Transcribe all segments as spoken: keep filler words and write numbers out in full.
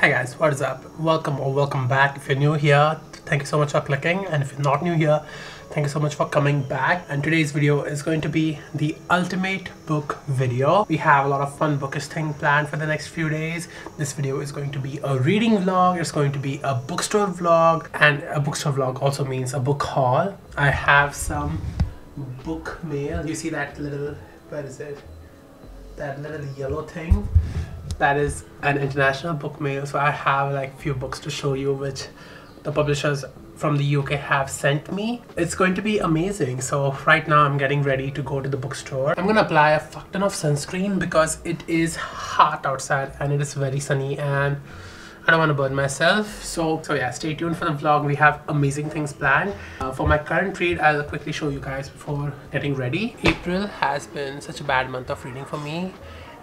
Hi guys, what is up? Welcome or welcome back. If you're new here, thank you so much for clicking, and if you're not new here, thank you so much for coming back. And today's video is going to be the ultimate book video. We have a lot of fun bookish thing planned for the next few days. This video is going to be a reading vlog, it's going to be a bookstore vlog, and a bookstore vlog also means a book haul. I have some book mail. You see that little, where is it? That little yellow thing? That is an international book mail, so I have like few books to show you which the publishers from the U K have sent me. It's going to be amazing. So right now I'm getting ready to go to the bookstore. I'm gonna apply a fuck ton of sunscreen because it is hot outside and it is very sunny and I don't want to burn myself. So, so yeah, stay tuned for the vlog. We have amazing things planned. Uh, for my current read, I'll quickly show you guys before getting ready. April has been such a bad month of reading for me.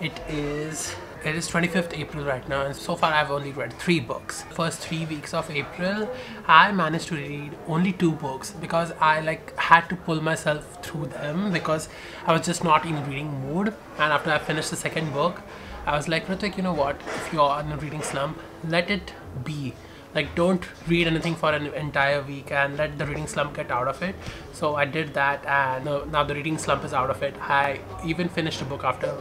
It is It is twenty-fifth April right now, and so far I've only read three books. First three weeks of April, I managed to read only two books because I like had to pull myself through them because I was just not in reading mood. And after I finished the second book, I was like, Rutvik, you know what? If you're in a reading slump, let it be. Like, don't read anything for an entire week and let the reading slump get out of it. So I did that, and now the reading slump is out of it. I even finished a book after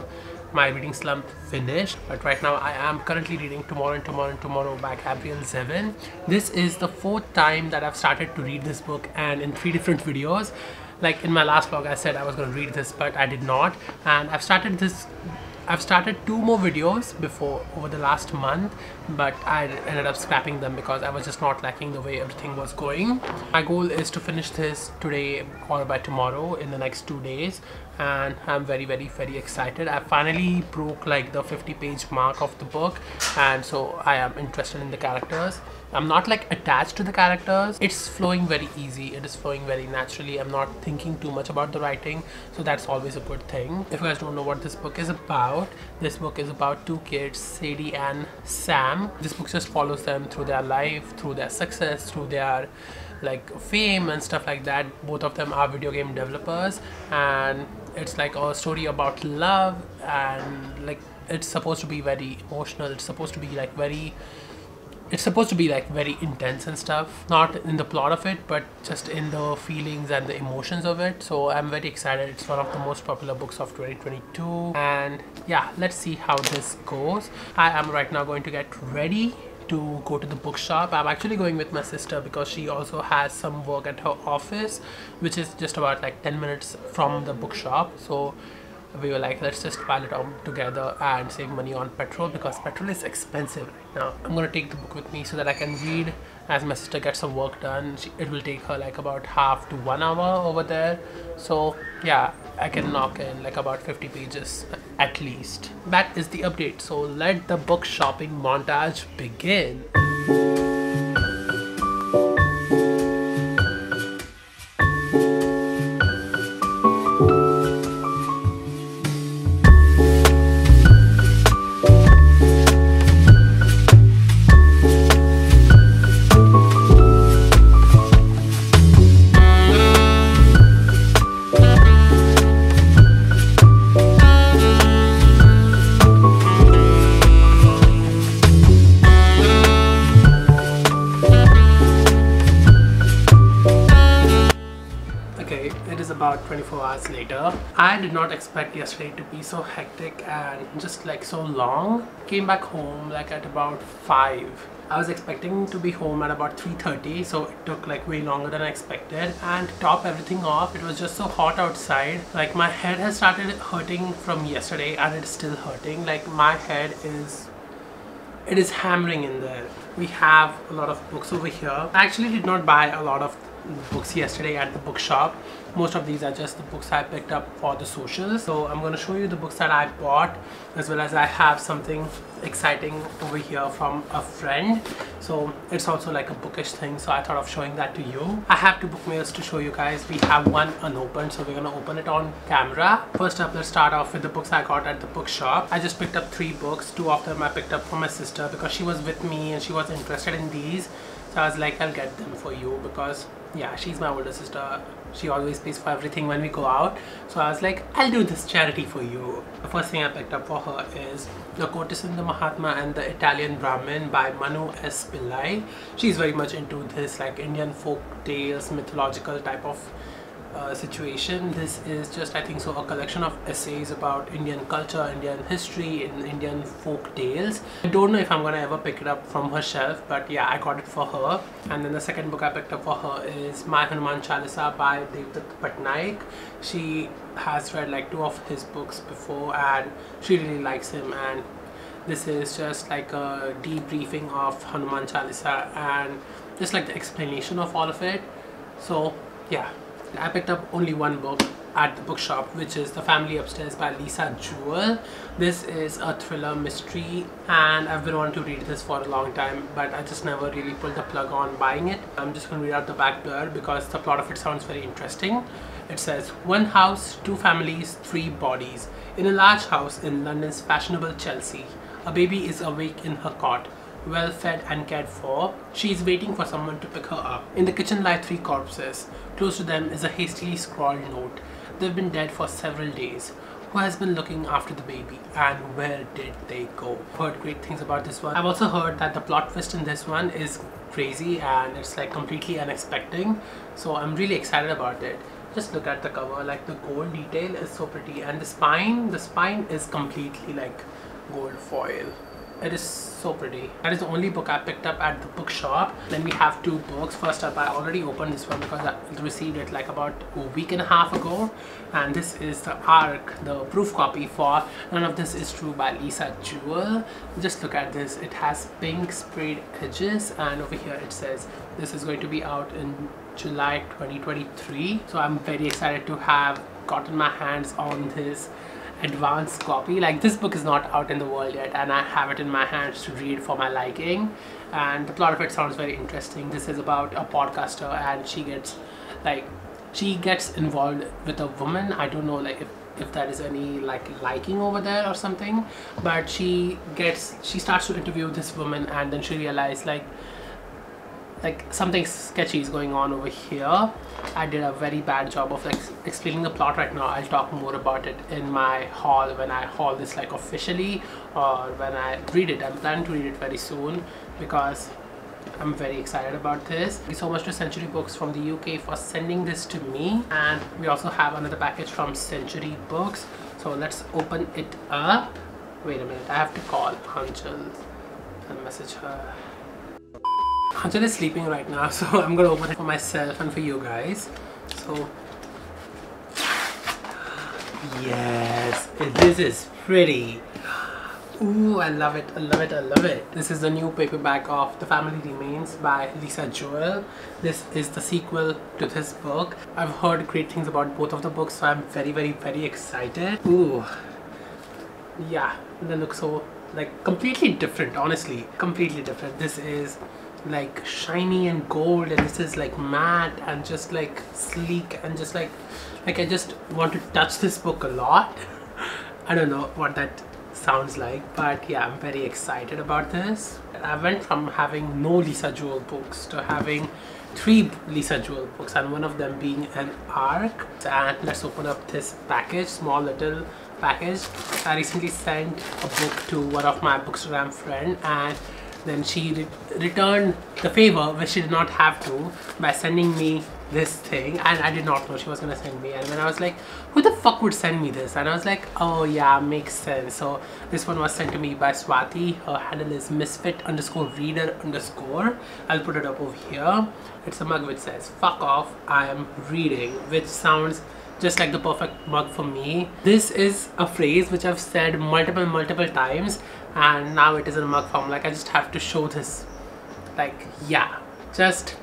my reading slump finished. But right now I am currently reading Tomorrow and Tomorrow and Tomorrow by Gabrielle Zevin. This is the fourth time that I've started to read this book, and in three different videos. Like in my last vlog, I said I was going to read this, but I did not. And I've started this I've started two more videos before over the last month, but I ended up scrapping them because I was just not liking the way everything was going. My goal is to finish this today or by tomorrow in the next two days, and I'm very very very excited. I finally broke like the fifty page mark of the book, and so I am interested in the characters. I'm not like attached to the characters. It's flowing very easy. It is flowing very naturally. I'm not thinking too much about the writing, so that's always a good thing. If you guys don't know what this book is about, this book is about two kids, Sadie and Sam. This book just follows them through their life, through their success, through their like fame and stuff like that. Both of them are video game developers, and it's like a story about love, and like it's supposed to be very emotional. It's supposed to be like very It's supposed to be like very intense and stuff, not in the plot of it, but just in the feelings and the emotions of it. So I'm very excited. It's one of the most popular books of twenty twenty-two, and yeah, let's see how this goes. I am right now going to get ready to go to the bookshop. I'm actually going with my sister because she also has some work at her office, which is just about like ten minutes from the bookshop. So we were like, let's just pile it out together and save money on petrol because petrol is expensive right now. I'm gonna take the book with me so that I can read as my sister gets some work done. She, it will take her like about half to one hour over there, so yeah, I can knock in like about fifty pages at least. That is the update, so let the book shopping montage begin. twenty-four hours later. I did not expect yesterday to be so hectic and just like so long. Came back home like at about five. I was expecting to be home at about three thirty, so it took like way longer than I expected. And to top everything off, it was just so hot outside. Like my head has started hurting from yesterday, and it's still hurting. Like my head is it is hammering in there. We have a lot of books over here. I actually did not buy a lot of books yesterday at the bookshop. Most of these are just the books I picked up for the socials. So I'm going to show you the books that I bought, as well as I have something exciting over here from a friend. So it's also like a bookish thing, so I thought of showing that to you. I have two book mails to show you guys. We have one unopened, so we're going to open it on camera. First up, let's start off with the books I got at the bookshop. I just picked up three books. Two of them I picked up for my sister because she was with me and she was interested in these. So I was like, I'll get them for you because yeah, she's my older sister. She always pays for everything when we go out. So I was like, I'll do this charity for you. The first thing I picked up for her is The Courtesan in the Mahatma and the Italian Brahmin by Manu S. Pillai. She's very much into this like Indian folk tales, mythological type of uh, situation. This is just, I think so, a collection of essays about Indian culture, Indian history, and Indian folk tales. I don't know if I'm gonna ever pick it up from her shelf, but yeah, I got it for her. And then the second book I picked up for her is My Hanuman Chalisa by Devdutt Patnaik. She has read like two of his books before and she really likes him, and this is just like a debriefing of Hanuman Chalisa and just like the explanation of all of it. So yeah, I picked up only one book at the bookshop, which is The Family Upstairs by Lisa Jewell. This is a thriller mystery and I've been wanting to read this for a long time, but I just never really pulled the plug on buying it. I'm just going to read out the back blurb because the plot of it sounds very interesting. It says, one house, two families, three bodies. In a large house in London's fashionable Chelsea, a baby is awake in her cot, well fed and cared for. She is waiting for someone to pick her up. In the kitchen lie three corpses. Close to them is a hastily scrawled note. They've been dead for several days. Who has been looking after the baby and where did they go? I've heard great things about this one. I've also heard that the plot twist in this one is crazy and it's like completely unexpected. So I'm really excited about it. Just look at the cover, like the gold detail is so pretty, and the spine, the spine is completely like gold foil. It is so pretty. That is the only book I picked up at the bookshop. Then we have two books. First up, I already opened this one because I received it like about a week and a half ago. And this is The Ark, the proof copy for None of This Is True by Lisa Jewell. Just look at this. It has pink sprayed edges, and over here it says this is going to be out in July twenty twenty-three. So I'm very excited to have gotten my hands on this advanced copy. Like, this book is not out in the world yet and I have it in my hands to read for my liking, and the plot of it sounds very interesting. This is about a podcaster and she gets like she gets involved with a woman. I don't know like if, if there is any like liking over there or something, but she gets she starts to interview this woman, and then she realized like like something sketchy is going on over here. I did a very bad job of like explaining the plot right now. I'll talk more about it in my haul when I haul this like officially, or when I read it. I'm planning to read it very soon because I'm very excited about this. Thank you so much to Century Books from the U K for sending this to me, and we also have another package from Century Books. So let's open it up. Wait a minute, I have to call Anchal and message her. Anchal is sleeping right now, so I'm gonna open it for myself and for you guys. So yes, this is pretty. Ooh, I love it, I love it, I love it. This is the new paperback of The Family Remains by Lisa Jewell. This is the sequel to this book. I've heard great things about both of the books, so I'm very, very, very excited. Ooh, yeah, they look so like completely different, honestly. Completely different. This is like shiny and gold, and this is like matte and just like sleek, and just like like I just want to touch this book a lot. I don't know what that sounds like, but yeah, I'm very excited about this. I went from having no Lisa Jewell books to having three Lisa Jewell books, and one of them being an Ark. And let's open up this package, small little package. I recently sent a book to one of my Bookstagram friend, and then she re returned the favor, which she did not have to, by sending me this thing. And I did not know she was gonna send me, and then I was like, who the fuck would send me this? And I was like, oh yeah, makes sense. So this one was sent to me by Swati. Her handle is misfit underscore reader underscore. I'll put it up over here. It's a mug which says, fuck off, I am reading, which sounds just like the perfect mug for me. This is a phrase which I've said multiple multiple times, and now it is in a mug form. Like, I just have to show this. Like, yeah, just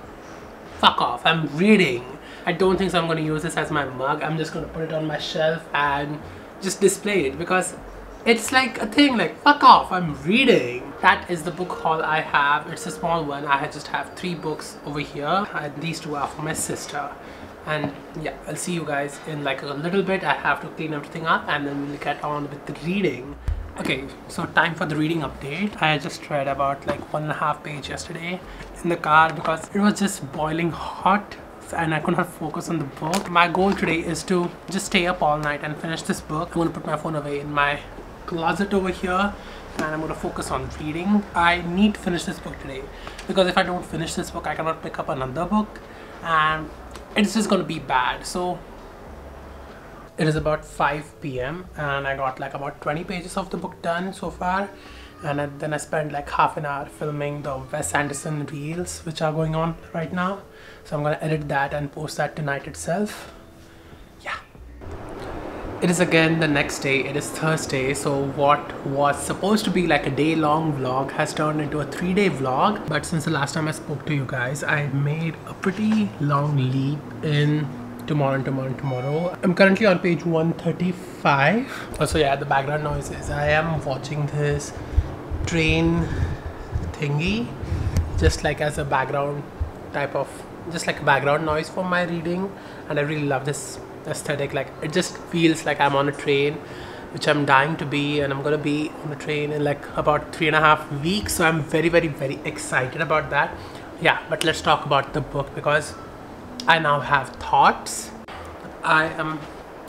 fuck off, I'm reading. I don't think so I'm going to use this as my mug. I'm just going to put it on my shelf and just display it, because it's like a thing, like, fuck off, I'm reading. That is the book haul I have. It's a small one. I just have three books over here, and these two are for my sister. And yeah, I'll see you guys in like a little bit. I have to clean everything up, and then we'll get on with the reading. Okay, so time for the reading update. I just read about like one and a half page yesterday in the car because it was just boiling hot. and I could not focus on the book. My goal today is to just stay up all night and finish this book. I'm going to put my phone away in my closet over here, and I'm going to focus on reading. I need to finish this book today, because if I don't finish this book, I cannot pick up another book, and it's just going to be bad. So it is about five p m and I got like about twenty pages of the book done so far, and then I spent like half an hour filming the Wes Anderson reels which are going on right now. So I'm going to edit that and post that tonight itself. Yeah. It is again the next day. It is Thursday, so what was supposed to be like a day long vlog has turned into a three day vlog. But since the last time I spoke to you guys, I made a pretty long leap in Tomorrow and Tomorrow and Tomorrow. I'm currently on page one thirty-five. Also, yeah, the background noise is I am watching this train thingy just like as a background type of just like background noise for my reading, and I really love this aesthetic. Like, it just feels like I'm on a train, which I'm dying to be, and I'm gonna be on a train in like about three and a half weeks, so I'm very very very excited about that. Yeah, but let's talk about the book, because I now have thoughts. I am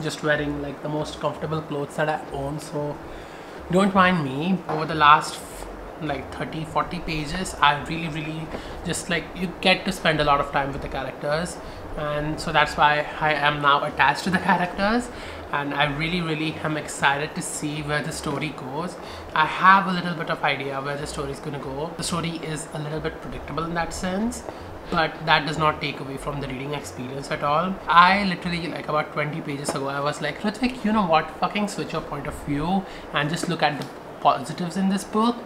just wearing like the most comfortable clothes that I own, so don't mind me. Over the last like thirty forty pages, I really really just like, you get to spend a lot of time with the characters, and so that's why I am now attached to the characters, and I really really am excited to see where the story goes. I have a little bit of idea where the story is going to go. The story is a little bit predictable in that sense, but that does not take away from the reading experience at all. I literally, like about twenty pages ago, I was like, Rutvik, you know what, fucking switch your point of view and just look at the positives in this book.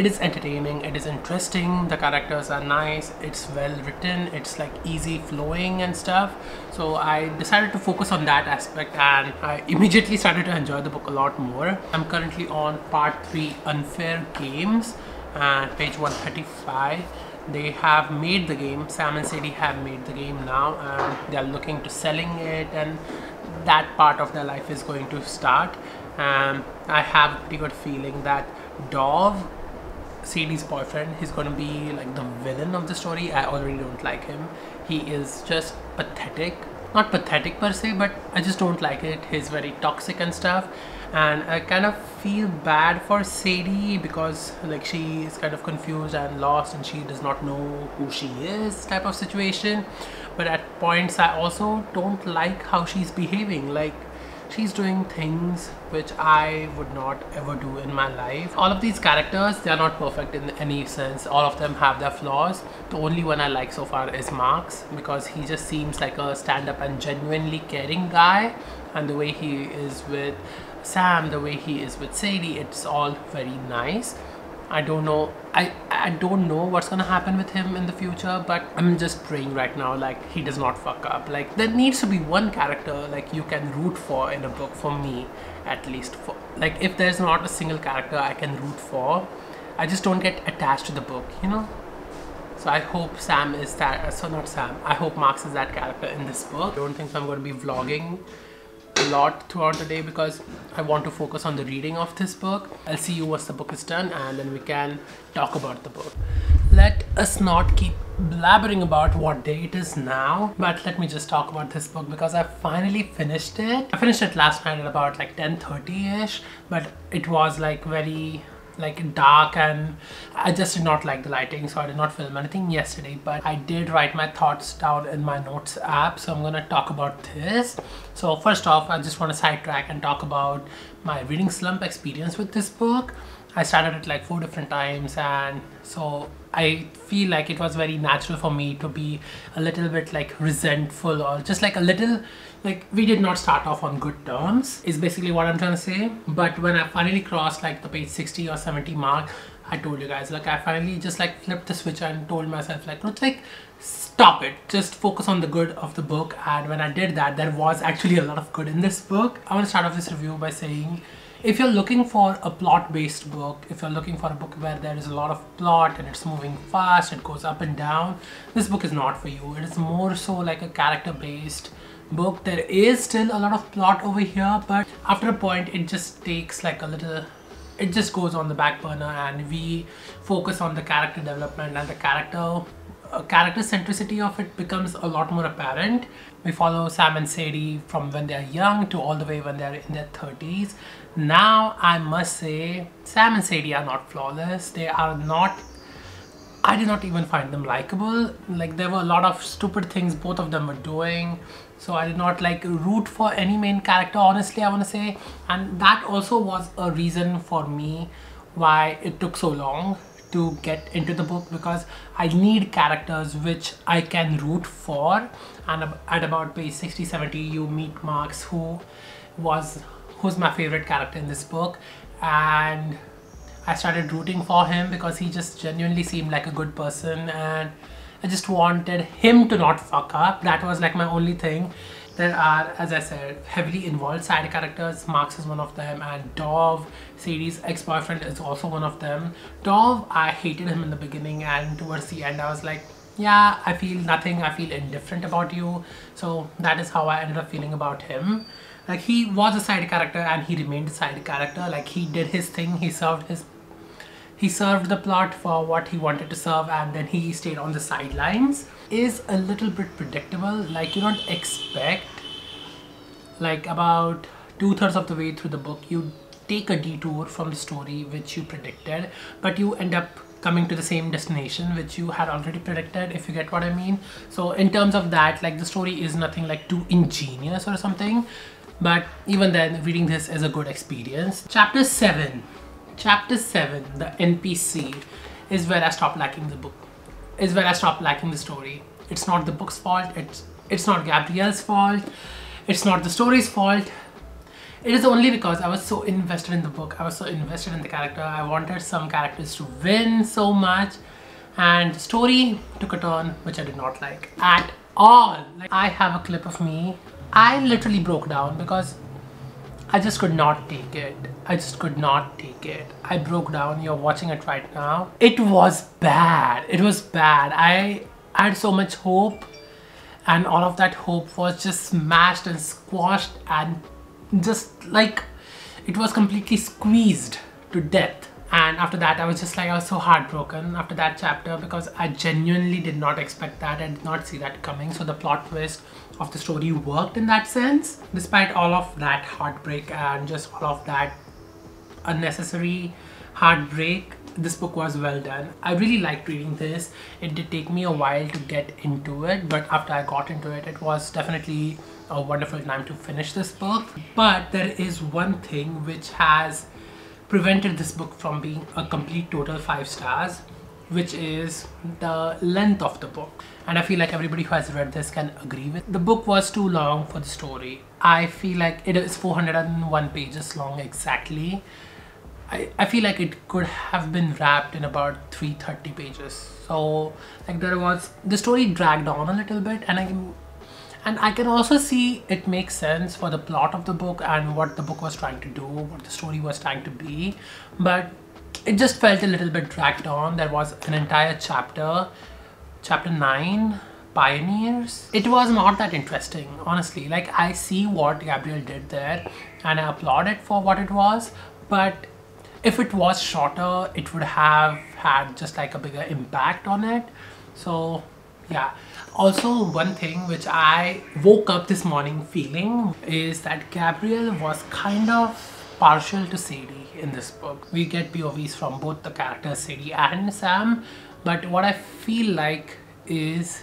It is entertaining, it is interesting, the characters are nice, it's well written, it's like easy flowing and stuff. So I decided to focus on that aspect, and I immediately started to enjoy the book a lot more. I'm currently on part three, Unfair Games, and uh, page one thirty-five. They have made the game. Sam and Sadie have made the game now, and they are looking to selling it, and that part of their life is going to start. um, I have a pretty good feeling that Dov, Sadie's boyfriend, is going to be like the villain of the story. I already don't like him. He is just pathetic. Not pathetic per se, but I just don't like it. He's very toxic and stuff, and I kind of feel bad for Sadie, because like she is kind of confused and lost, and she does not know who she is type of situation. But at points I also don't like how she's behaving. Like, she's doing things which I would not ever do in my life. All of these characters, they are not perfect in any sense. All of them have their flaws. The only one I like so far is Max, because he just seems like a stand-up and genuinely caring guy. And the way he is with Sam, the way he is with Sadie, it's all very nice. I don't know. I, I don't know what's gonna happen with him in the future, but I'm just praying right now, like, he does not fuck up. Like, there needs to be one character like you can root for in a book, for me at least. For, like, if there's not a single character I can root for, I just don't get attached to the book, you know? So I hope Sam is that, so not Sam, I hope Max is that character in this book. I don't think I'm gonna be vlogging a lot throughout the day, because I want to focus on the reading of this book. I'll see you once the book is done, and then we can talk about the book. Let us not keep blabbering about what day it is now, but let me just talk about this book, because I finally finished it. I finished it last night at about like ten thirty ish, but it was like very like dark, and I just did not like the lighting, so I did not film anything yesterday. But I did write my thoughts down in my notes app, so I'm gonna talk about this. So first off, I just want to sidetrack and talk about my reading slump experience with this book. I started it like four different times, and so I feel like it was very natural for me to be a little bit like resentful, or just like a little like, we did not start off on good terms is basically what I'm trying to say. But when I finally crossed like the page sixty or seventy mark, I told you guys, like, I finally just like flipped the switch and told myself, like, Rutvik, stop it, just focus on the good of the book. And when I did that, there was actually a lot of good in this book. I want to start off this review by saying, if you're looking for a plot-based book, if you're looking for a book where there is a lot of plot and it's moving fast, it goes up and down, this book is not for you. It is more so like a character-based book. There is still a lot of plot over here, but after a point, it just takes like a little, it just goes on the back burner, and we focus on the character development and the character character centricity of it becomes a lot more apparent. We follow Sam and Sadie from when they're young to all the way when they're in their thirties. Now, I must say, Sam and Sadie are not flawless. They are not... I did not even find them likable. Like, there were a lot of stupid things both of them were doing. So I did not like root for any main character, honestly, I want to say. And that also was a reason for me why it took so long to get into the book, because I need characters which I can root for. And at about page sixty, seventy, you meet Marx, who was, who's my favorite character in this book. And I started rooting for him because he just genuinely seemed like a good person, and I just wanted him to not fuck up. That was like my only thing. There are, as I said, heavily involved side characters. Marx is one of them, and Dov, Sadie's ex-boyfriend, is also one of them. Dov, I hated him in the beginning, and towards the end I was like, yeah, I feel nothing, I feel indifferent about you. So that is how I ended up feeling about him. Like, he was a side character and he remained a side character. Like, he did his thing, he served his He served the plot for what he wanted to serve, and then he stayed on the sidelines. Is a little bit predictable. Like, you don't expect, like, about two-thirds of the way through the book, you take a detour from the story which you predicted, but you end up coming to the same destination which you had already predicted, if you get what I mean. So in terms of that, like, the story is nothing like too ingenious or something, but even then, reading this is a good experience. Chapter seven. Chapter seven, the N P C, is where I stopped liking the book, is where I stopped liking the story. It's not the book's fault, it's, it's not Gabrielle's fault, it's not the story's fault. It is only because I was so invested in the book, I was so invested in the character, I wanted some characters to win so much, and the story took a turn which I did not like at all. Like, I have a clip of me. I literally broke down because I just could not take it. I just could not take it. I broke down. You're watching it right now. It was bad. It was bad. I, I had so much hope, and all of that hope was just smashed and squashed, and just like, it was completely squeezed to death. And after that, I was just like, I was so heartbroken after that chapter, because I genuinely did not expect that. I did not see that coming. So the plot twist of the story worked in that sense. Despite all of that heartbreak and just all of that unnecessary heartbreak, this book was well done. I really liked reading this. It did take me a while to get into it, but after I got into it, it was definitely a wonderful time to finish this book. But there is one thing which has prevented this book from being a complete total five stars, which is the length of the book. And I feel like everybody who has read this can agree with. The book was too long for the story. I feel like it is four hundred and one pages long exactly. I, I feel like it could have been wrapped in about three hundred thirty pages. So like, there was, the story dragged on a little bit, and I can, and I can also see it makes sense for the plot of the book and what the book was trying to do, what the story was trying to be, but it just felt a little bit dragged on. There was an entire chapter, chapter nine, Pioneers. It was not that interesting, honestly. Like, I see what Gabrielle did there and I applaud it for what it was, but if it was shorter, it would have had just like a bigger impact on it. So yeah. Also, one thing which I woke up this morning feeling is that Gabrielle was kind of partial to Sadie in this book. We get P O Vs from both the characters Sadie and Sam, but what I feel like is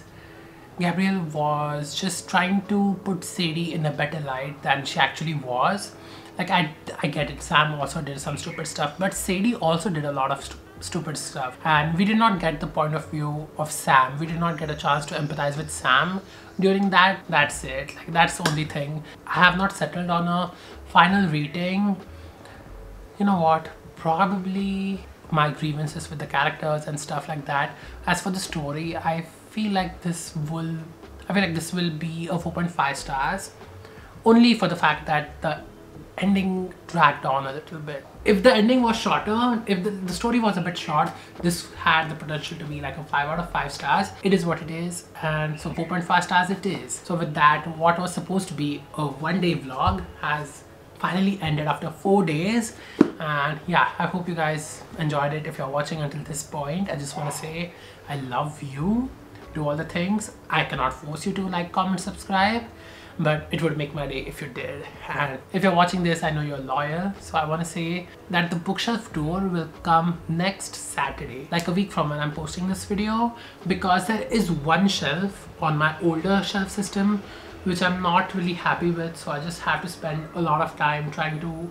Gabrielle was just trying to put Sadie in a better light than she actually was. Like, I, I get it, Sam also did some stupid stuff, but Sadie also did a lot of stu stupid stuff, and we did not get the point of view of Sam. We did not get a chance to empathize with Sam during that. That's it. Like, that's the only thing. I have not settled on a final rating. You know what, probably my grievances with the characters and stuff like that. As for the story, I feel like this will I feel like this will be a four point five stars, only for the fact that the ending dragged on a little bit. If the ending was shorter, if the, the story was a bit short, this had the potential to be like a five out of five stars. It is what it is, and so four point five stars it is. So with that, what was supposed to be a one day vlog has finally ended after four days, and yeah, I hope you guys enjoyed it. If you're watching until this point, I just want to say I love you. do all the things. I cannot force you to like, comment, subscribe, but it would make my day if you did. And if you're watching this, I know you're a lawyer, so I want to say that the bookshelf tour will come next Saturday, like a week from when I'm posting this video, because there is one shelf on my older shelf system which I'm not really happy with, so I just have to spend a lot of time trying to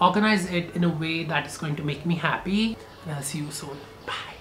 organize it in a way that is going to make me happy, and I'll see you soon. Bye.